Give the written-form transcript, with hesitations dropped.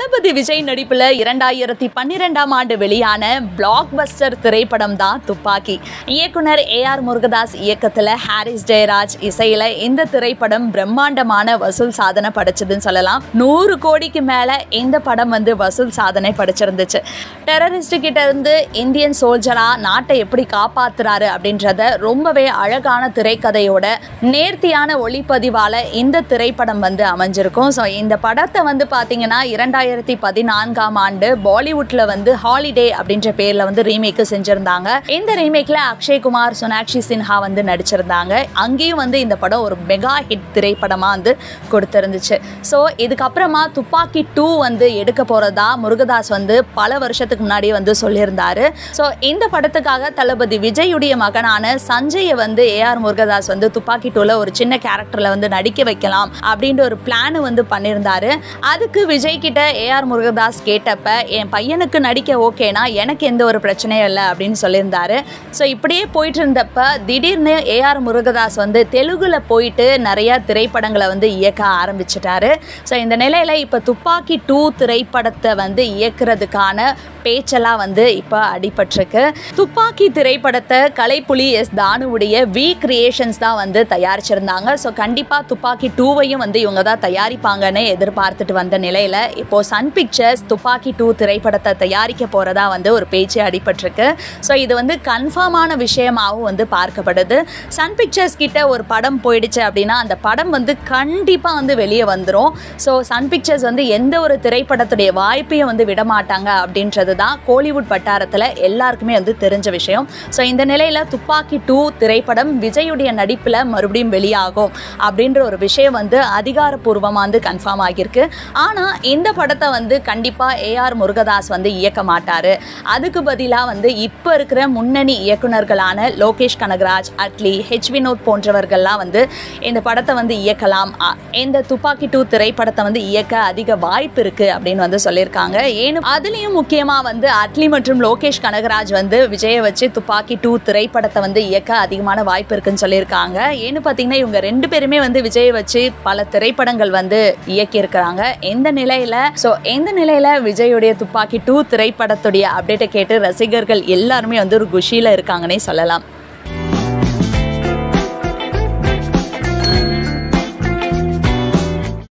தளபதி விஜய் நடிப்புல 2012ஆம் ஆண்டு வெளியான பிளாக்பஸ்டர் திரைப்படம் தான் துப்பாக்கி. இயக்குனர் AR முருகதாஸ் இயக்கத்துல ஹாரிஸ் ஜெயராஜ் இசையில இந்த திரைப்படம் பிரம்மாண்டமான வசூல் சாதனை படைச்சதுன்னு சொல்லலாம். 100 கோடிக்கு மேல இந்த படம் வந்து வசூல் சாதனை படைச்சிருந்துச்சு. டெரரிஸ்ட் கிட்ட இருந்து இந்தியன் சோல்ஜரா நாட்டை எப்படி காப்பாத்துறாரு அப்படின்றத ரொம்பவே அழகான திரைக்கதையோட நேர்த்தியான ஒளிப்பதிவால இந்த திரைப்படம் வந்து அமைஞ்சிருக்கும். ஸோ இந்த படத்தை வந்து பார்த்தீங்கன்னா 2014ஆம் ஆண்டு பாலிவுட்ல வந்து ஹாலிடே அப்படின்ற பேர்ல வந்து ரீமேக் செஞ்சிருந்தாங்க. இந்த ரீமேக்ல அக்ஷய் குமார், சோனாக்ஷி சின்ஹா வந்து நடிச்சிருந்தாங்க. அங்கேயும் வந்து இந்த படம் ஒரு மெகா ஹிட் திரைப்படமா வந்து கொடுத்திருந்துச்சு. ஸோ இதுக்கப்புறமா துப்பாக்கி 2 வந்து எடுக்க போறதா முருகதாஸ் வந்து பல வருஷத்துக்கு முன்னாடியே வந்து சொல்லியிருந்தாரு. ஸோ இந்த படத்துக்காக தளபதி விஜயுடைய மகனான சஞ்சயை வந்து AR முருகதாஸ் வந்து துப்பாக்கி 2ல ஒரு சின்ன கேரக்டர்ல வந்து நடிக்க வைக்கலாம் அப்படின்ற ஒரு பிளான் வந்து பண்ணியிருந்தாரு. அதுக்கு விஜய் கிட்ட AR முருகதாஸ் கேட்டப்ப, என் பையனுக்கு நடிக்க ஓகேனா எனக்கு எந்த ஒரு பிரச்சனையும் இல்லை அப்படின்னு சொல்லியிருந்தாரு. ஸோ இப்படியே போயிட்டு இருந்தப்ப திடீர்னு AR முருகதாஸ் வந்து தெலுங்குல போயிட்டு நிறைய திரைப்படங்களை வந்து இயக்க ஆரம்பிச்சிட்டாரு. ஸோ இந்த நிலையில இப்போ துப்பாக்கி 2 திரைப்படத்தை வந்து இயக்குறதுக்கான பேச்செல்லாம் வந்து இப்போ அடிபட்டிருக்கு. துப்பாக்கி திரைப்படத்தை கலைப்புலி எஸ் தானுவுடைய வி கிரியேஷன்ஸ் தான் வந்து தயாரிச்சிருந்தாங்க. ஸோ கண்டிப்பாக துப்பாக்கி 2வையும் வந்து இவங்க தான் தயாரிப்பாங்கன்னு எதிர்பார்த்துட்டு வந்த நிலையில் இப்போது சன் பிக்சர்ஸ் துப்பாக்கி 2 திரைப்படத்தை தயாரிக்க போகிறதா வந்து ஒரு பேச்சு அடிபட்டிருக்கு. ஸோ இது வந்து கன்ஃபார்மான விஷயமாகவும் வந்து பார்க்கப்படுது. சன் பிக்சர்ஸ் கிட்ட ஒரு படம் போயிடுச்சு அப்படின்னா அந்த படம் வந்து கண்டிப்பாக வந்து வெளியே வந்துடும். ஸோ சன் பிக்சர்ஸ் வந்து எந்த ஒரு திரைப்படத்துடைய வாய்ப்பையும் வந்து விடமாட்டாங்க அப்படின்றது தான் கோலிவுட் வட்டாரத்தில் எல்லாருக்குமே வந்து தெரிஞ்ச விஷயம். ஸோ இந்த நிலையில் துப்பாக்கி 2 திரைப்படம் விஜயுடைய நடிப்பில் மறுபடியும் வெளியாகும் அப்படின்ற ஒரு விஷயம் வந்து அதிகாரப்பூர்வமாக வந்து கன்ஃபார்ம் ஆகியிருக்கு. ஆனால் இந்த படத்தை வந்து கண்டிப்பாக AR முருகதாஸ் வந்து இயக்க மாட்டார். அதுக்கு பதிலாக வந்து இப்போ இருக்கிற முன்னணி இயக்குநர்களான லோகேஷ் கனகராஜ், அட்லி, வினோத் போன்றவர்கள்லாம் வந்து இந்த படத்தை வந்து இயக்கலாம். இந்த துப்பாக்கி 2 திரைப்படத்தை வந்து இயக்க அதிக வாய்ப்பு இருக்குது அப்படின்னு வந்து சொல்லியிருக்காங்க. ஏன்னு அதுலேயும் முக்கியமாக வந்து அட்லி மற்றும் லோகேஷ் கனகராஜ் வந்து விஜயை வச்சு துப்பாக்கி 2 திரைப்படத்தை வந்து இயக்க அதிகமான வாய்ப்பு இருக்குன்னு சொல்லியிருக்காங்க. ஏன்னு பார்த்தீங்கன்னா இவங்க 2 பேருமே வந்து விஜயை வச்சு பல திரைப்படங்கள் வந்து இயக்கியிருக்கிறாங்க. இந்த நிலையில விஜயுடைய துப்பாக்கி 2 திரைப்படத்துடைய அப்டேட்டை கேட்டு ரசிகர்கள் எல்லாருமே வந்து ஒரு குஷியில் இருக்காங்கன்னே சொல்லலாம்.